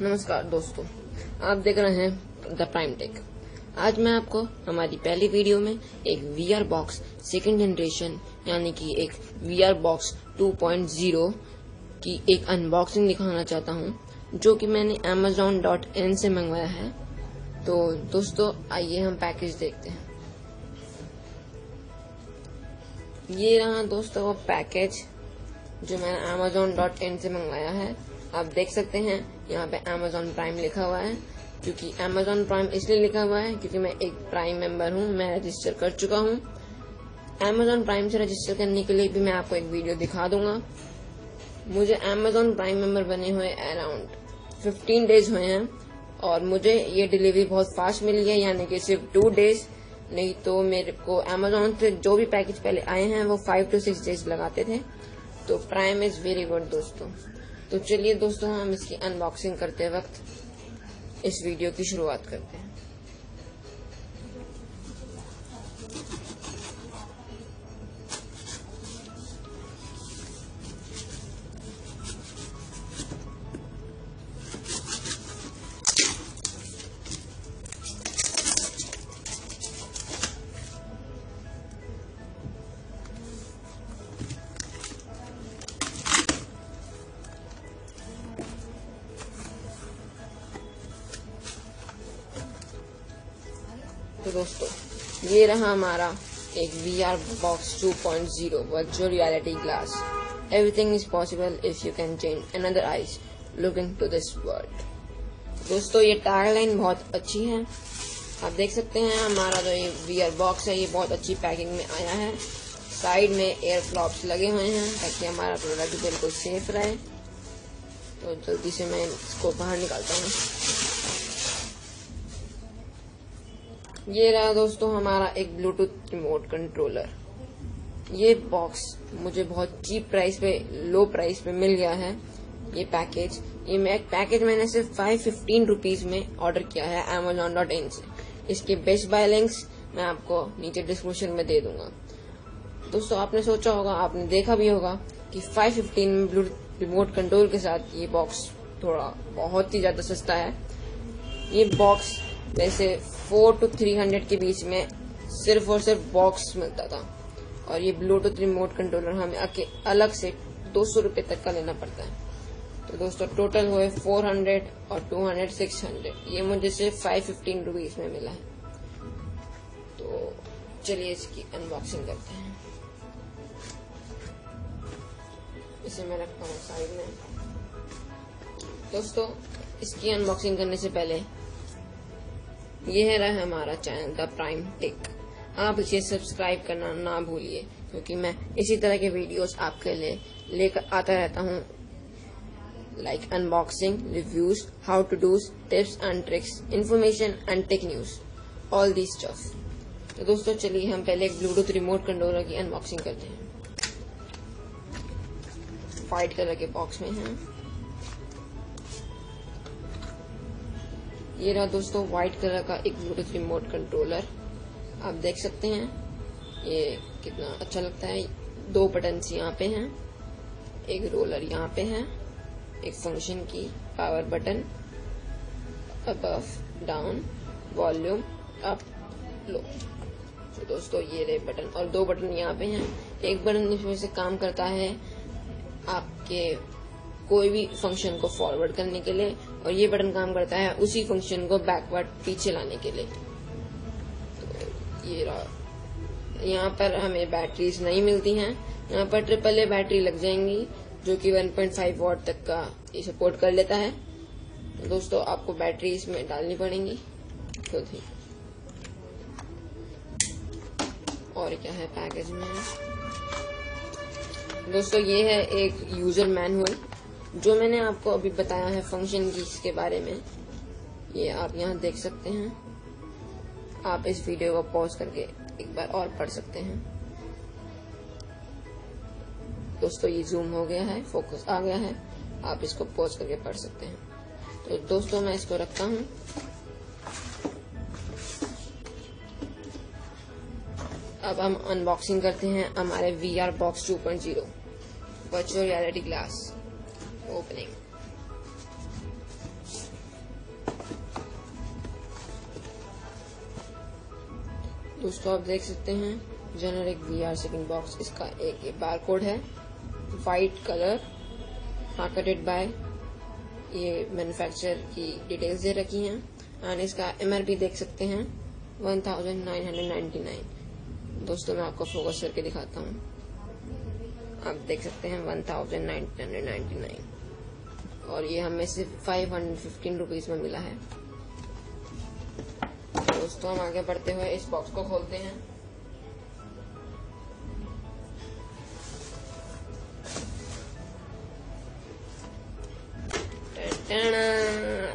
नमस्कार दोस्तों, आप देख रहे हैं द प्राइम टेक। आज मैं आपको हमारी पहली वीडियो में एक VR बॉक्स सेकेंड जनरेशन यानी कि एक VR बॉक्स 2.0 की एक अनबॉक्सिंग दिखाना चाहता हूं, जो कि मैंने Amazon.in से मंगवाया है। तो दोस्तों आइए हम पैकेज देखते हैं। ये रहा दोस्तों वो पैकेज जो मैंने Amazon.in से मंगवाया है। आप देख सकते हैं यहाँ पे Amazon Prime लिखा हुआ है, क्योंकि Amazon Prime इसलिए लिखा हुआ है क्योंकि मैं एक Prime मेंबर हूँ, मैं रजिस्टर कर चुका हूँ। Amazon Prime से रजिस्टर करने के लिए भी मैं आपको एक वीडियो दिखा दूंगा। मुझे Amazon Prime मेंबर बने हुए अराउंड 15 डेज हुए हैं और मुझे ये डिलीवरी बहुत फास्ट मिली है, यानी कि सिर्फ 2 डेज। नहीं तो मेरे को Amazon से जो भी पैकेज पहले आए हैं वो 5 to 6 डेज लगाते थे। तो प्राइम इज वेरी गुड दोस्तों। तो चलिए दोस्तों, हम इसकी अनबॉक्सिंग करते वक्त इस वीडियो की शुरुआत करते हैं। तो दोस्तों ये रहा हमारा एक VR Box 2.0 virtual reality glass. Everything is possible if you can change another eyes looking to this world. दोस्तों ये टैगलाइन बहुत अच्छी है। आप देख सकते हैं हमारा जो ये VR Box है ये बहुत अच्छी पैकिंग में आया है। साइड में एयर फ्लॉप्स लगे हुए हैं ताकि हमारा प्रोडक्ट बिल्कुल सेफ रहे। तो जल्दी से मैं इसको बाहर निकालता हूँ। ये रहा दोस्तों हमारा एक ब्लूटूथ रिमोट कंट्रोलर। ये बॉक्स मुझे बहुत चीप प्राइस पे, लो प्राइस पे मिल गया है। ये पैकेज मैंने सिर्फ 515 रुपीज में ऑर्डर किया है Amazon.in से। इसके बेस्ट बाय लिंक्स मैं आपको नीचे डिस्क्रिप्शन में दे दूंगा। दोस्तों आपने सोचा होगा, आपने देखा भी होगा कि 515 में ब्लूटूथ रिमोट कंट्रोल के साथ ये बॉक्स थोड़ा बहुत ही ज्यादा सस्ता है। ये बॉक्स वैसे 400 to 300 के बीच में सिर्फ और सिर्फ बॉक्स मिलता था, और ये ब्लूटूथ रिमोट कंट्रोलर हमें अलग से 200 रुपए तक का लेना पड़ता है। तो दोस्तों टोटल हुए 400 और 200 600। ये मुझे सिर्फ 515 रुपीज में मिला है। तो चलिए इसकी अनबॉक्सिंग करते हैं। इसे मैं रखता हूँ साइड में। दोस्तों इसकी अनबॉक्सिंग करने से पहले ये है रहा हमारा चैनल द प्राइम टेक। आप इसे सब्सक्राइब करना ना भूलिए, क्योंकि मैं इसी तरह के वीडियोस आपके लिए लेकर आता रहता हूँ, like unboxing, reviews, how to dos, tips and tricks, information and tech news, all this stuff. तो दोस्तों चलिए हम पहले एक ब्लूटूथ रिमोट कंट्रोलर की अनबॉक्सिंग करते हैं। व्हाइट कलर के बॉक्स में है। ये रहा दोस्तों व्हाइट कलर का एक ब्लूटूथ रिमोट कंट्रोलर। आप देख सकते हैं ये कितना अच्छा लगता है। 2 बटन्स यहाँ पे हैं, एक रोलर यहाँ पे है, एक फंक्शन की power button, above, down, volume, up, low. तो दोस्तों ये रहे बटन, और 2 बटन यहाँ पे हैं। एक बटन इसमें से काम करता है आपके कोई भी फंक्शन को फॉरवर्ड करने के लिए, और ये बटन काम करता है उसी फंक्शन को बैकवर्ड, पीछे लाने के लिए। तो ये रहा, यहाँ पर हमें बैटरीज नहीं मिलती हैं। यहाँ पर AAA बैटरी लग जाएंगी, जो कि 1.5 वॉट तक का ये सपोर्ट कर लेता है। दोस्तों आपको बैटरी इसमें डालनी पड़ेंगी खुद ही। और क्या है पैकेज में दोस्तों, ये है एक यूजर मैनुअल जो मैंने आपको अभी बताया है फंक्शन की, इसके बारे में ये आप यहाँ देख सकते हैं। आप इस वीडियो को पॉज करके एक बार और पढ़ सकते हैं। दोस्तों ये जूम हो गया है, फोकस आ गया है, आप इसको पॉज करके पढ़ सकते हैं। तो दोस्तों मैं इसको रखता हूँ। अब हम अनबॉक्सिंग करते हैं हमारे VR Box 2.0 virtual reality glass opening. दोस्तों आप देख सकते हैं जनर एक VR सेटिंग बॉक्स, इसका एक बार कोड है वाइट कलर मार्केटेड बाय, ये मैन्युफैक्चर की डिटेल्स दे रखी हैं एंड इसका MRP देख सकते हैं 1999। दोस्तों मैं आपको फोकस करके दिखाता हूँ, आप देख सकते हैं 1999 और ये हमें सिर्फ 515 रुपीज में मिला है। दोस्तों हम आगे बढ़ते हुए इस बॉक्स को खोलते हैं।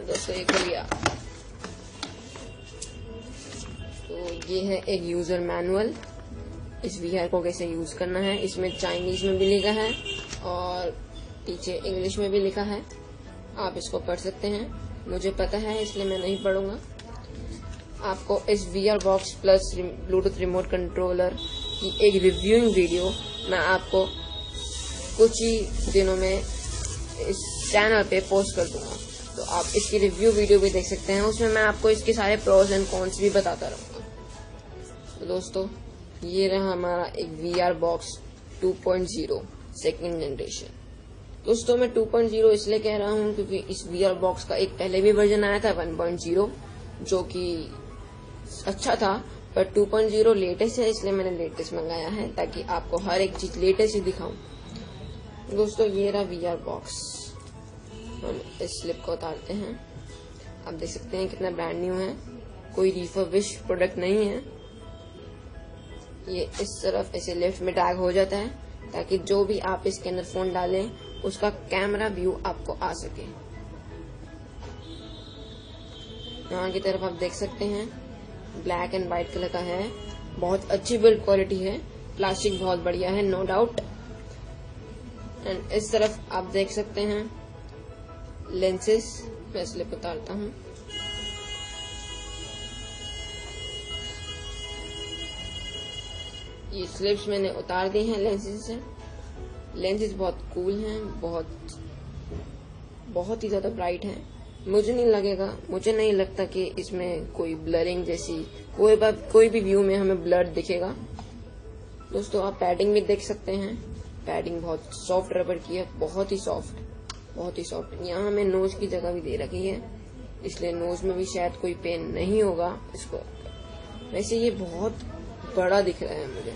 दोस्तों ये खुल गया, तो ये है एक यूजर मैनुअल, इस VR को कैसे यूज करना है। इसमें चाइनीज में भी लिखा है और पीछे इंग्लिश में भी लिखा है, आप इसको पढ़ सकते हैं। मुझे पता है इसलिए मैं नहीं पढ़ूंगा। आपको इस VR box plus Bluetooth remote controller की एक रिव्यूइंग वीडियो मैं आपको कुछ ही दिनों में इस चैनल पे पोस्ट कर दूंगा, तो आप इसकी रिव्यू वीडियो भी देख सकते हैं, उसमें मैं आपको इसके सारे प्रोज एंड कॉन्स भी बताता रहूंगा। तो दोस्तों ये रहा हमारा एक VR बॉक्स 2.0 सेकेंड जनरेशन। दोस्तों मैं 2.0 इसलिए कह रहा हूँ क्योंकि इस VR बॉक्स का एक पहले भी वर्जन आया था 1.0 जो कि अच्छा था, पर 2.0 लेटेस्ट है इसलिए मैंने लेटेस्ट मंगाया है ताकि आपको हर एक चीज लेटेस्ट ही दिखाऊं। दोस्तों ये रहा VR बॉक्स, हम इस स्लिप को उतारते हैं, आप देख सकते हैं कितना ब्रांड न्यू है, कोई रिफर्बिश प्रोडक्ट नहीं है। ये इस तरफ ऐसे लेफ्ट में टैग हो जाता है ताकि जो भी आप इसके अंदर फोन डालें उसका कैमरा व्यू आपको आ सके। यहाँ की तरफ आप देख सकते हैं ब्लैक एंड व्हाइट कलर का है, बहुत अच्छी बिल्ड क्वालिटी है, प्लास्टिक बहुत बढ़िया है नो डाउट। एंड इस तरफ आप देख सकते हैं लेंसेस, मैं इसलिए उतारता हूँ। ये स्लिप्स मैंने उतार दी हैं लेंसेस से, लेंसेस बहुत कूल हैं, बहुत ही ज्यादा ब्राइट हैं। मुझे नहीं लगता कि इसमें कोई ब्लरिंग जैसी कोई भी व्यू में हमें ब्लर दिखेगा। दोस्तों आप पैडिंग भी देख सकते हैं, पैडिंग बहुत सॉफ्ट रबर की है, बहुत ही सॉफ्ट। यहाँ हमें नोज की जगह भी दे रखी है इसलिए नोज में भी शायद कोई पेन नहीं होगा इसको। वैसे ये बहुत बड़ा दिख रहा है मुझे,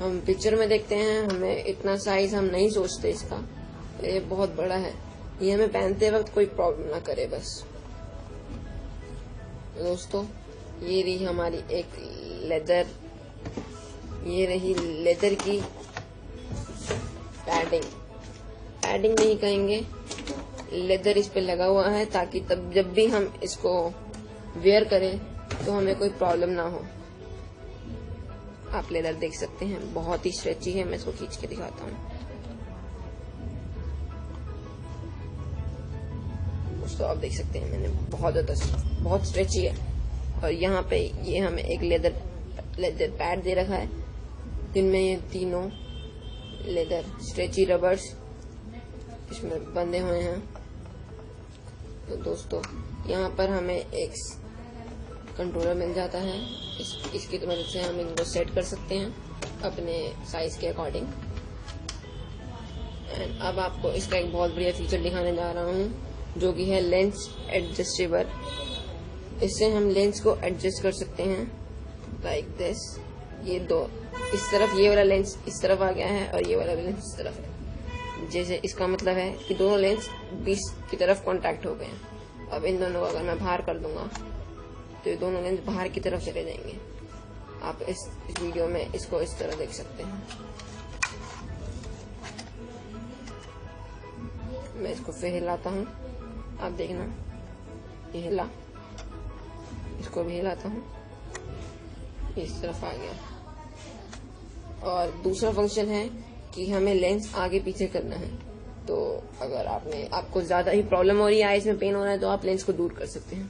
हम पिक्चर में देखते हैं हमें इतना साइज हम नहीं सोचते इसका, ये बहुत बड़ा है, ये हमें पहनते वक्त कोई प्रॉब्लम ना करे बस। दोस्तों ये रही हमारी एक लेदर की पैडिंग नहीं कहेंगे, लेदर इस पे लगा हुआ है ताकि तब जब भी हम इसको वेयर करें तो हमें कोई प्रॉब्लम ना हो। आप लेदर देख सकते हैं बहुत ही स्ट्रेची है, मैं इसको खींच के दिखाता हूँ। दोस्तों आप देख सकते हैं मैंने बहुत स्ट्रेची है और यहाँ पे ये हमें एक लेदर पैड दे रखा है जिनमें ये तीनों लेदर स्ट्रेची रबर्स इसमें बंधे हुए हैं। तो दोस्तों यहाँ पर हमें एक कंट्रोलर मिल जाता है, इसकी मदद से हम इनको सेट कर सकते हैं अपने साइज के अकॉर्डिंग। एंड अब आपको इसका एक बहुत बढ़िया फीचर दिखाने जा रहा हूँ जो कि है लेंस एडजस्टेबल, इससे हम लेंस को एडजस्ट कर सकते हैं लाइक दिस। ये दो इस तरफ, ये वाला लेंस इस तरफ आ गया है और ये वाला लेंस इस तरफ है, जैसे इसका मतलब है कि दोनों लेंस 20 की तरफ कॉन्टैक्ट हो गए हैं। अब इन दोनों को अगर मैं बाहर कर दूंगा तो ये दोनों लेंस बाहर की तरफ चले जाएंगे। आप इस वीडियो में इसको इस तरह देख सकते हैं, मैं इसको फिर हिलाता हूँ, आप देखना ये हिला, इसको भी हिलाता हूँ, इस तरफ आ गया। और दूसरा फंक्शन है कि हमें लेंस आगे पीछे करना है, तो अगर आपको ज्यादा ही प्रॉब्लम हो रही है, आईज में पेन हो रहा है, तो आप लेंस को दूर कर सकते हैं।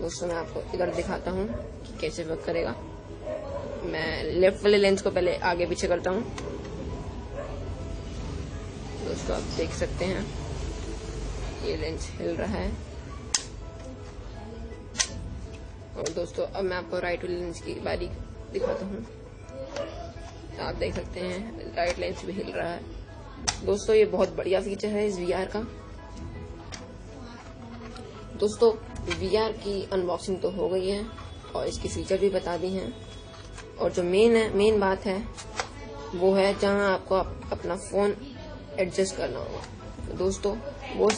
दोस्तों मैं आपको इधर दिखाता हूँ कि कैसे वर्क करेगा। मैं लेफ्ट वाले लेंस को पहले आगे पीछे करता हूँ, दोस्तों आप देख सकते हैं ये लेंस हिल रहा है। और दोस्तों अब मैं आपको राइट लेंस की बारी दिखाता हूँ। आप देख सकते हैं राइट लेंस भी हिल रहा है। दोस्तों ये बहुत बढ़िया फीचर है इस वीआर का। दोस्तों वीआर की अनबॉक्सिंग तो हो गई है और इसकी फीचर भी बता दी हैं, और जो मेन बात है वो है जहाँ आपको अपना फोन एडजस्ट करना होगा। दोस्तों वो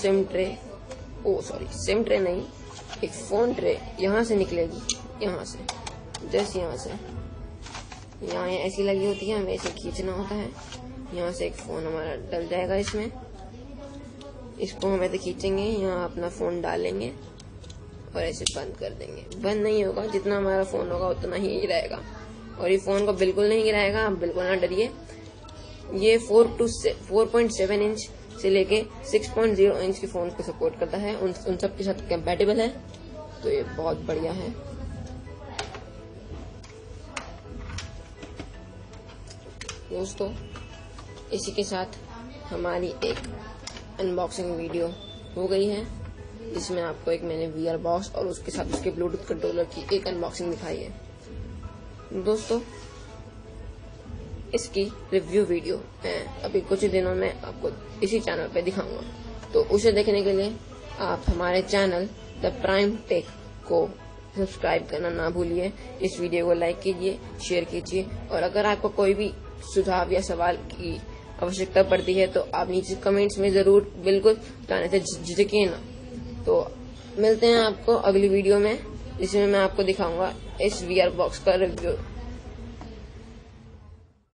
एक फोन ट्रे यहाँ से निकलेगी, यहाँ से जस्ट यहाँ से यहाँ ऐसी लगी होती है, हमें इसे खींचना होता है। यहाँ से एक फोन हमारा डल जाएगा इसमें, इसको हम ऐसे खींचेंगे, यहाँ अपना फोन डालेंगे और ऐसे बंद कर देंगे। बंद नहीं होगा, जितना हमारा फोन होगा उतना ही गिराएगा, और ये फोन को बिल्कुल नहीं गिराएगा। आप बिल्कुल ना डरिए, ये 4.7 इंच से लेके 6.0 इंच के फोन को सपोर्ट करता है, उन सब के साथ कंपैटिबल है, तो ये बहुत बढ़िया है। दोस्तों इसी के साथ हमारी एक अनबॉक्सिंग वीडियो हो गई है, जिसमें आपको एक मैंने VR बॉक्स और उसके साथ उसके ब्लूटूथ कंट्रोलर की एक अनबॉक्सिंग दिखाई है। दोस्तों इसकी रिव्यू वीडियो मैं अभी कुछ ही दिनों में आपको इसी चैनल पे दिखाऊंगा, तो उसे देखने के लिए आप हमारे चैनल द प्राइम टेक को सब्सक्राइब करना ना भूलिए। इस वीडियो को लाइक कीजिए, शेयर कीजिए, और अगर आपको कोई भी सुझाव या सवाल की आवश्यकता पड़ती है तो आप नीचे कमेंट्स में जरूर बिल्कुल बताने से झिझकिए ना। तो मिलते हैं आपको अगली वीडियो में, जिसमें मैं आपको दिखाऊंगा इस VR बॉक्स का रिव्यू।